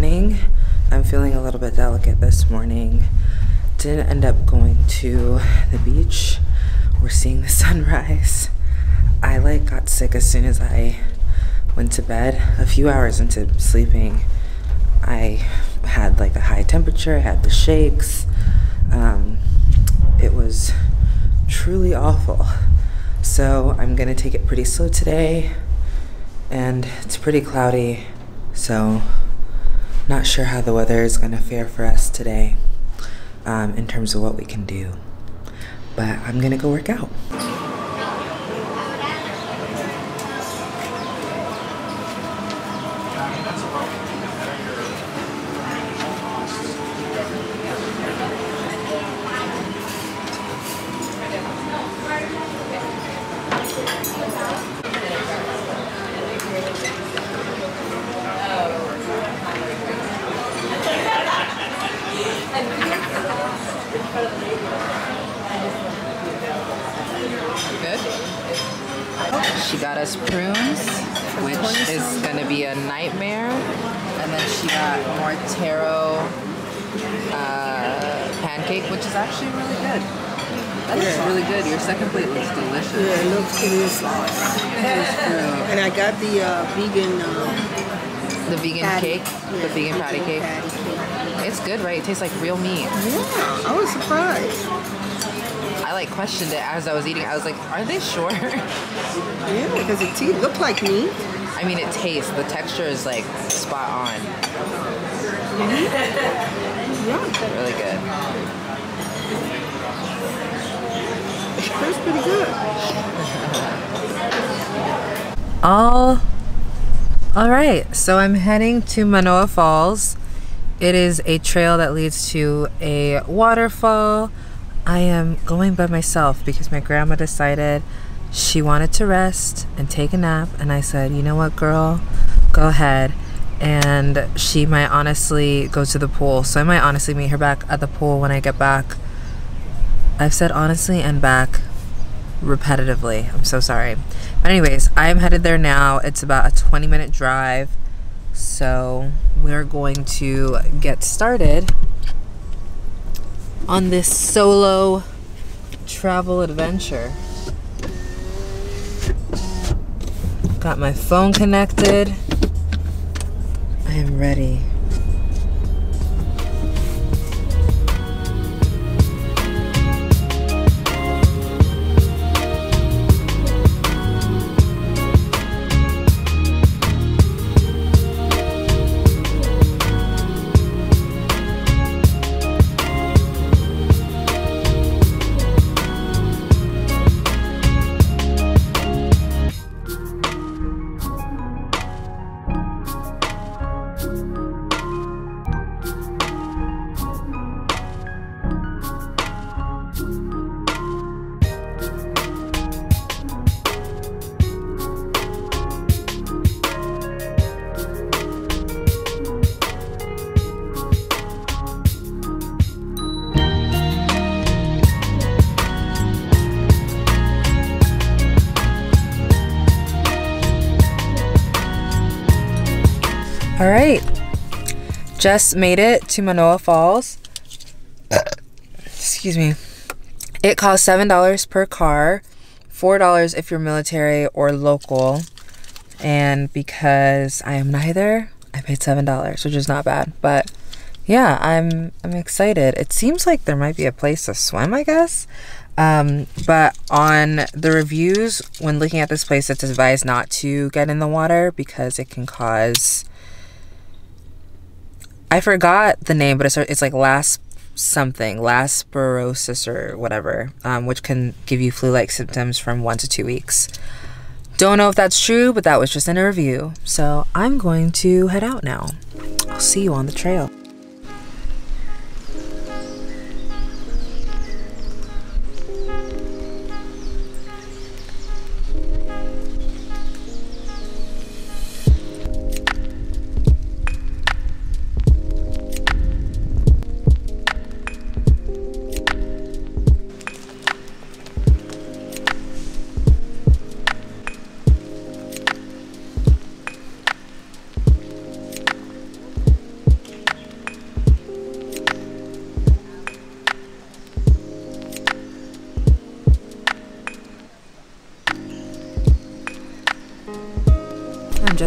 morning. I'm feeling a little bit delicate this morning. Didn't end up going to the beach. We're seeing the sunrise. I got sick as soon as I went to bed. A few hours into sleeping, I had a high temperature, I had the shakes. It was truly awful. So I'm gonna take it pretty slow today, and it's pretty cloudy, so not sure how the weather is gonna fare for us today in terms of what we can do. But I'm gonna go work out. She got us prunes, which is gonna be a nightmare. And then she got more taro pancake, which is actually really good. That's really good. Your second plate looks delicious. Yeah, it looks good in sauce. And I got the vegan... the vegan patty. Cake? Yeah, the vegan patty cake? It's good, right? It tastes like real meat. Yeah, I was surprised. I questioned it as I was eating. I was like, are they sure? Yeah, because it looked like meat. I mean, it tastes, the texture is spot on. Mm-hmm. Yeah. Really good. It tastes pretty good. All right, so I'm heading to Manoa Falls. It is a trail that leads to a waterfall. I am going by myself because my grandma decided she wanted to rest and take a nap, and I said, you know what, girl, go ahead. And she might honestly go to the pool, so I might honestly meet her back at the pool when I get back. I've said honestly and back repetitively. I'm so sorry. But anyways, I am headed there now. It's about a 20-minute drive, so we're going to get started on this solo travel adventure. Got my phone connected. I am ready. All right, just made it to Manoa Falls. Excuse me. It costs $7 per car, $4 if you're military or local. And because I am neither, I paid $7, which is not bad. But yeah, I'm excited. It seems like there might be a place to swim, I guess. But on the reviews, when looking at this place, it's advised not to get in the water because it can cause... I forgot the name, but it's leptospirosis or whatever, which can give you flu-like symptoms from 1 to 2 weeks. Don't know if that's true, but that was just in a review. So I'm going to head out now. I'll see you on the trail.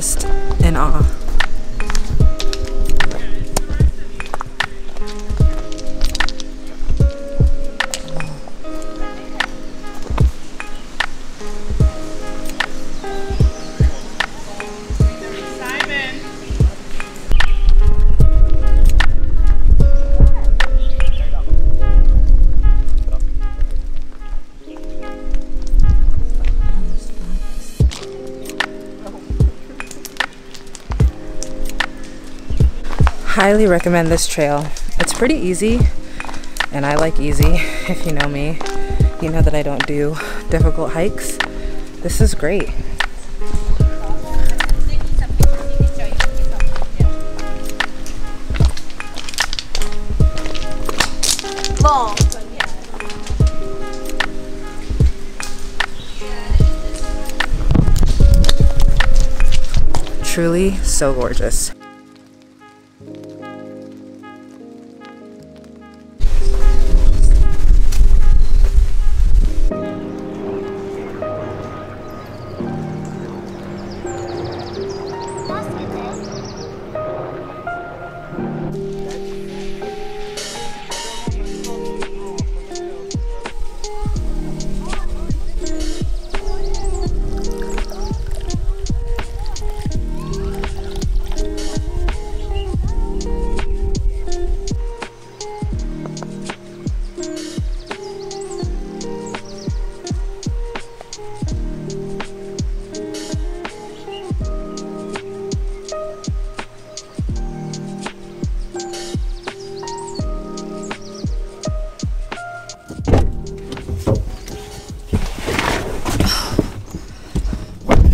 just in awe. Highly recommend this trail. It's pretty easy, and I like easy. If you know me, you know that I don't do difficult hikes. This is great. Long. Truly so gorgeous.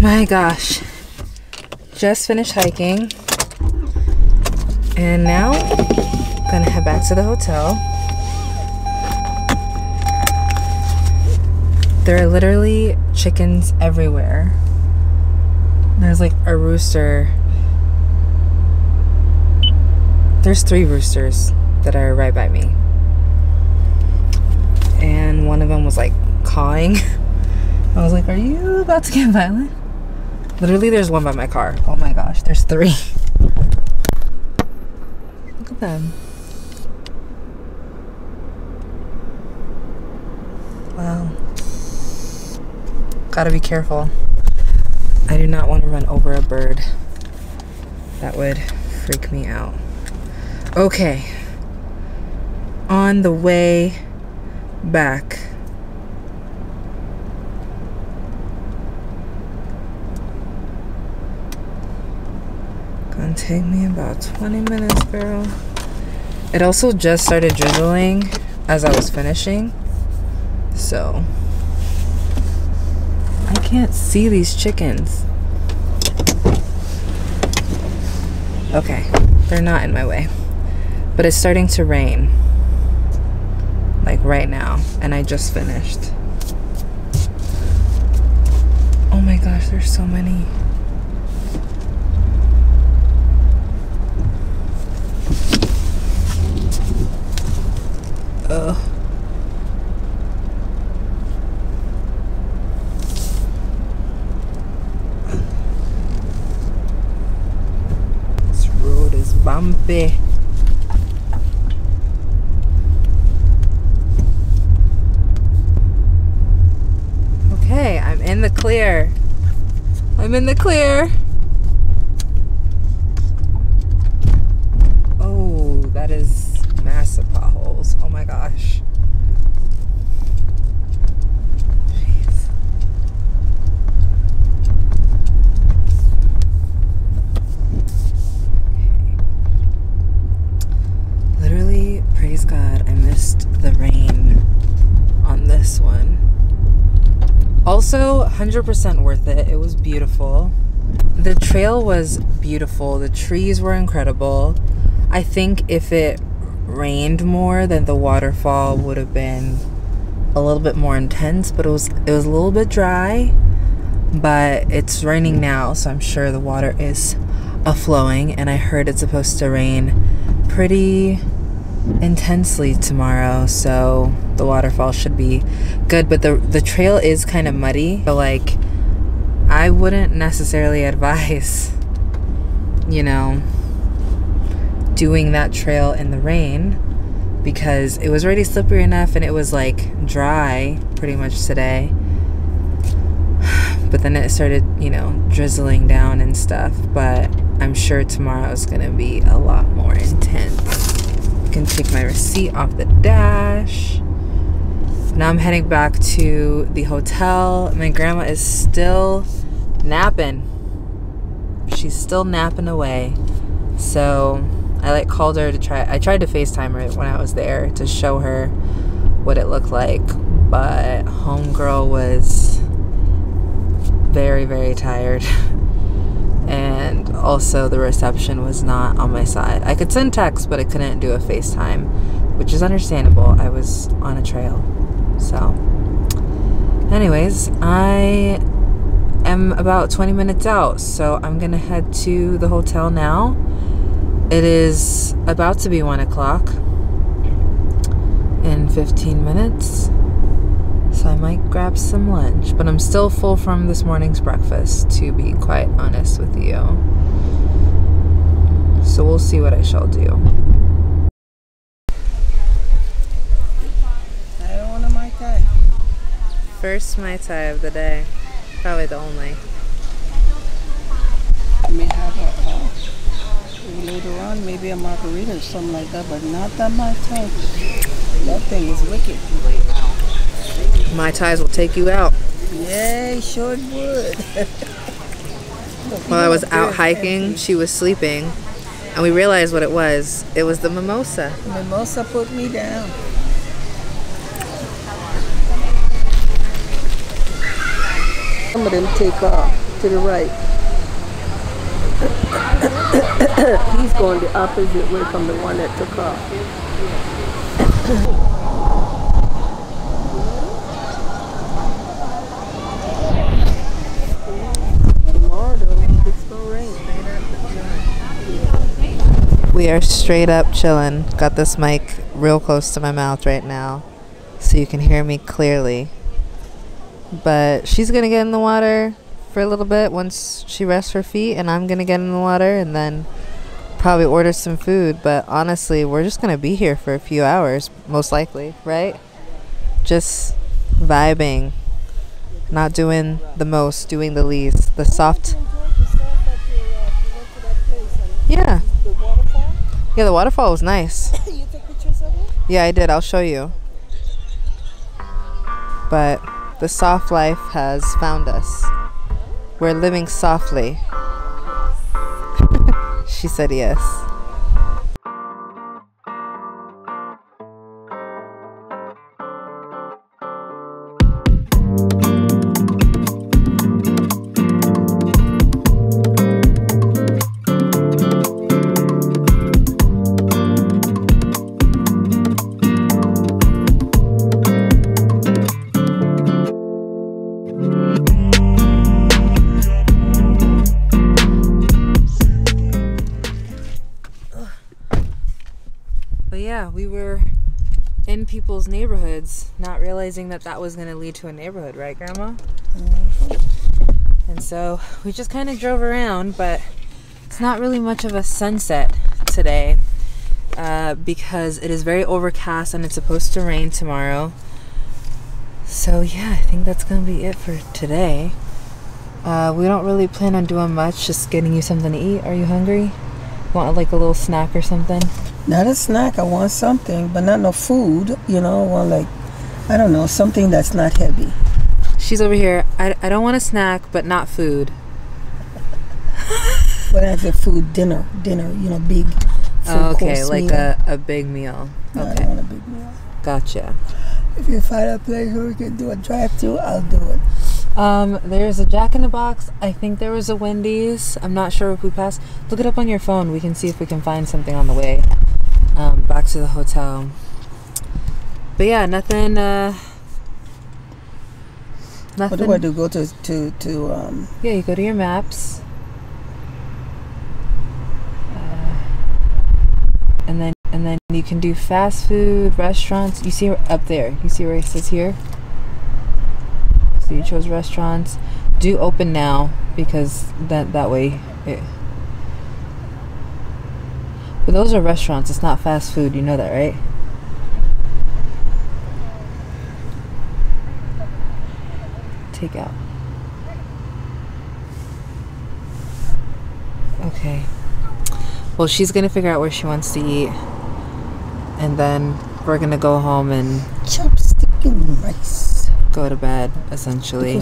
My gosh, just finished hiking and now I'm gonna head back to the hotel. There are literally chickens everywhere. There's like a rooster. There's 3 roosters that are right by me. And one of them was like cawing. I was like, are you about to get violent? Literally, there's one by my car. Oh my gosh, there's 3. Look at them. Wow. Gotta be careful. I do not want to run over a bird. That would freak me out. Okay. On the way back. Take me about 20 minutes, girl. It also just started drizzling as I was finishing, so I can't see these chickens. Okay, they're not in my way, but it's starting to rain like right now, and I just finished. Oh my gosh, there's so many. This road is bumpy. Okay, I'm in the clear. I'm in the clear. Oh, that is massive potholes. Oh my gosh. Jeez. Okay. Literally, praise God, I missed the rain on this one. Also, 100% worth it. It was beautiful. The trail was beautiful. The trees were incredible. I think if it rained more, then the waterfall would have been a little bit more intense, but it was a little bit dry. But it's raining now, so I'm sure the water is a-flowing, and I heard it's supposed to rain pretty intensely tomorrow, so the waterfall should be good. But the trail is kind of muddy, so like I wouldn't necessarily advise you know, doing that trail in the rain because it was already slippery enough and it was like dry pretty much today. But then it started, you know, drizzling down and stuff. But I'm sure tomorrow is going to be a lot more intense. I can take my receipt off the dash. Now I'm heading back to the hotel. My grandma is still napping. She's still napping away. So I like called her to try. I tried to FaceTime her when I was there to show her what it looked like. But homegirl was very, very tired. And also the reception was not on my side. I could send text, but I couldn't do a FaceTime, which is understandable. I was on a trail. So anyways, I am about 20 minutes out, so I'm gonna head to the hotel now. It is about to be 1 o'clock in 15 minutes. So I might grab some lunch, but I'm still full from this morning's breakfast, to be quite honest with you. So we'll see what I shall do. I don't want a Mai Tai. First Mai Tai of the day. Probably the only. I may have a later on, maybe a margarita or something like that, but not that Mai Tai. That thing is wicked. Mai Tais will take you out. Yeah, sure it would. While I was out hiking, she was sleeping, and we realized what it was. It was the mimosa. Mimosa put me down. Some of them take off to the right. He's going the opposite way from the one that took off. We are straight up chilling. Got this mic real close to my mouth right now so you can hear me clearly. But she's gonna get in the water for a little bit once she rests her feet, and I'm gonna get in the water and then probably order some food. But honestly, we're just gonna be here for a few hours, most likely, right? Just vibing, not doing the most, doing the least, the soft. Yeah. Yeah, the waterfall was nice. You took pictures of it? Yeah, I did. I'll show you. But the soft life has found us. We're living softly. She said yes. We were in people's neighborhoods, not realizing that that was going to lead to a neighborhood, right, Grandma? Mm-hmm. And so we just kind of drove around, but it's not really much of a sunset today because it is very overcast and it's supposed to rain tomorrow. So yeah, I think that's going to be it for today. We don't really plan on doing much, just getting you something to eat. Are you hungry? Want like a little snack or something? Not a snack, I want something, but not no food, you know, I want like, I don't know, something that's not heavy. She's over here, I don't want a snack, but not food. When I say food, dinner, you know, big food. Oh, okay, like meal. A big meal. No, okay. I don't want a big meal. Gotcha. If you find a place where we can do a drive-thru, I'll do it. There's a Jack in the Box. I think there was a Wendy's. I'm not sure if we passed. Look it up on your phone. We can see if we can find something on the way back to the hotel. But yeah, nothing. Nothing. What do I do? Go to Yeah, you go to your maps. And then you can do fast food, restaurants. You see up there, you see where it says here? So you chose restaurants. Do open now because that way it, But those are restaurants, it's not fast food, you know that, right? Takeout. Okay. Well, she's gonna figure out where she wants to eat, and then we're gonna go home and chopstick and rice. Go to bed, essentially.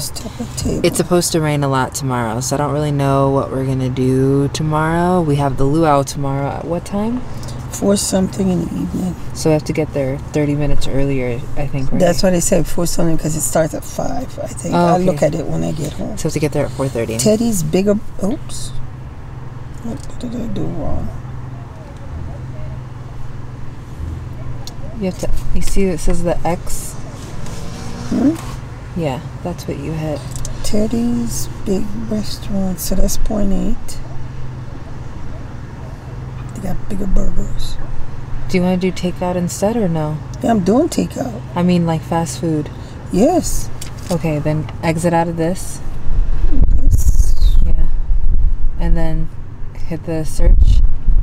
It's supposed to rain a lot tomorrow, so I don't really know what we're gonna do tomorrow. We have the luau tomorrow at what time? 4-something in the evening. So we have to get there 30 minutes earlier, I think. Right? That's why they said 4-something, because it starts at 5, I think. Oh, okay. I'll look at it when I get home. So we have to get there at 4:30. Teddy's Bigger... Oops. What did I do wrong? You have to... You see it says the X? Hmm? Yeah, that's what you hit. Teddy's Big Restaurant. So that's 0.8. They got bigger burgers. Do you want to do takeout instead or no? Yeah, I'm doing takeout. I mean like fast food. Yes. Okay, then exit out of this. Yes. Yeah. And then hit the search.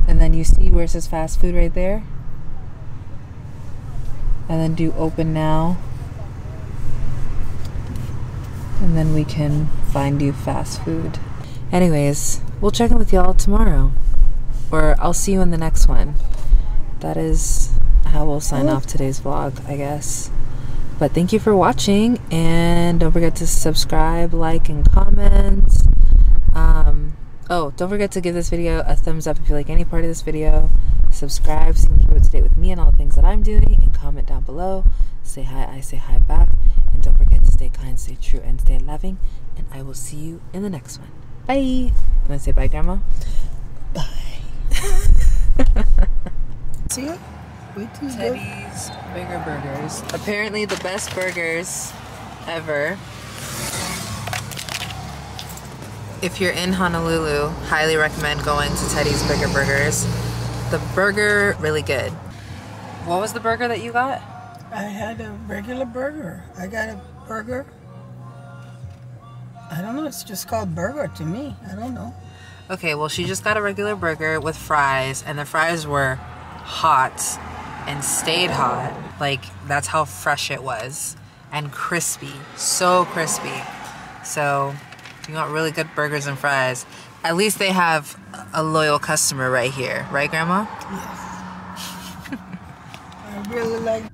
And then you see where it says fast food right there. And then do open now. And then we can find you fast food. Anyways, we'll check in with y'all tomorrow. Or I'll see you in the next one. That is how we'll sign off today's vlog, I guess. But thank you for watching, and don't forget to subscribe, like, and comment. Oh, don't forget to give this video a thumbs up if you like any part of this video. Subscribe so you can keep up to date with me and all the things that I'm doing, and comment down below. Say hi, I say hi back. And don't forget to stay kind, stay true, and stay loving. And I will see you in the next one. Bye! You wanna say bye, Grandma? Bye. See it? Wait till you Teddy's Bigger Burgers. Apparently the best burgers ever. If you're in Honolulu, highly recommend going to Teddy's Bigger Burgers. The burger, really good. What was the burger that you got? I had a regular burger. I got a burger. I don't know, it's just called burger to me. I don't know. Okay, well, she just got a regular burger with fries, and the fries were hot and stayed hot. Like, that's how fresh it was. And crispy. So crispy. So, if you want really good burgers and fries, at least they have a loyal customer right here. Right, Grandma? Yes. I really like...